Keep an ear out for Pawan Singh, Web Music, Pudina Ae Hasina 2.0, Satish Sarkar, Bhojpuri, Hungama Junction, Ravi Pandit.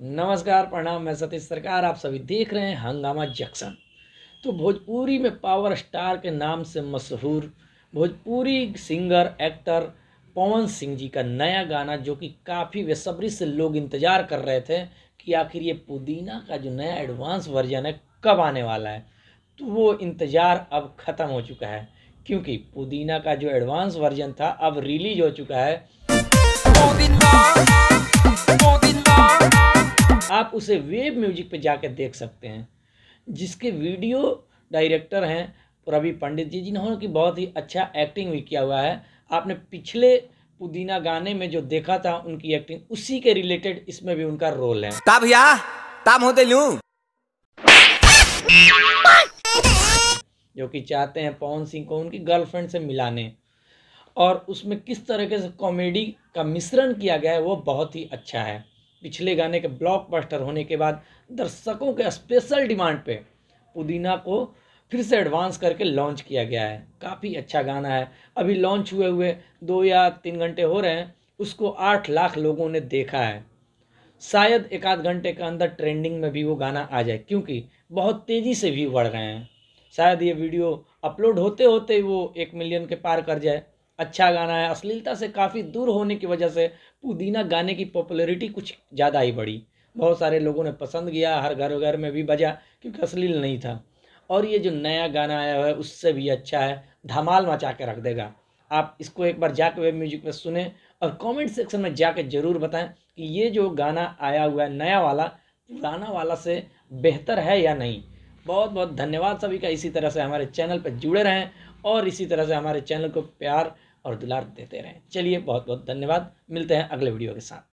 नमस्कार प्रणाम, मैं सतीश सरकार, आप सभी देख रहे हैं हंगामा जंक्शन। तो भोजपुरी में पावर स्टार के नाम से मशहूर भोजपुरी सिंगर एक्टर पवन सिंह जी का नया गाना, जो कि काफ़ी बेसब्री से लोग इंतज़ार कर रहे थे कि आखिर ये पुदीना का जो नया एडवांस वर्जन है कब आने वाला है, तो वो इंतज़ार अब ख़त्म हो चुका है, क्योंकि पुदीना का जो एडवांस वर्जन था अब रिलीज हो चुका है। आप उसे वेब म्यूजिक पे जाकर देख सकते हैं, जिसके वीडियो डायरेक्टर हैं रवि पंडित जी, जिन्होंने कि बहुत ही अच्छा एक्टिंग भी किया हुआ है। आपने पिछले पुदीना गाने में जो देखा था उनकी एक्टिंग, उसी के रिलेटेड इसमें भी उनका रोल है। ता भैया, ता मोते लूं, जो कि चाहते हैं पवन सिंह को उनकी गर्लफ्रेंड से मिलाने, और उसमें किस तरीके से कॉमेडी का मिश्रण किया गया है वो बहुत ही अच्छा है। पिछले गाने के ब्लॉकबस्टर होने के बाद दर्शकों के स्पेशल डिमांड पे पुदीना को फिर से एडवांस करके लॉन्च किया गया है। काफ़ी अच्छा गाना है, अभी लॉन्च हुए हुए 2 या 3 घंटे हो रहे हैं, उसको 8 लाख लोगों ने देखा है। शायद 1 आध घंटे के अंदर ट्रेंडिंग में भी वो गाना आ जाए, क्योंकि बहुत तेज़ी से व्यू बढ़ रहे हैं। शायद ये वीडियो अपलोड होते होते वो 1 मिलियन के पार कर जाए। अच्छा गाना है, अश्लीलता से काफ़ी दूर होने की वजह से पुदीना गाने की पॉपुलैरिटी कुछ ज़्यादा ही बढ़ी। बहुत सारे लोगों ने पसंद किया, हर घर घर में भी बजा, क्योंकि अश्लील नहीं था। और ये जो नया गाना आया है उससे भी अच्छा है, धमाल मचा के रख देगा। आप इसको एक बार जाके वेब म्यूजिक में सुने और कमेंट सेक्शन में जाके ज़रूर बताएं कि ये जो गाना आया हुआ है नया वाला, पुराना वाला से बेहतर है या नहीं। बहुत बहुत धन्यवाद सभी का, इसी तरह से हमारे चैनल पर जुड़े रहें और इसी तरह से हमारे चैनल को प्यार और दुलार देते रहें। चलिए, बहुत बहुत धन्यवाद, मिलते हैं अगले वीडियो के साथ।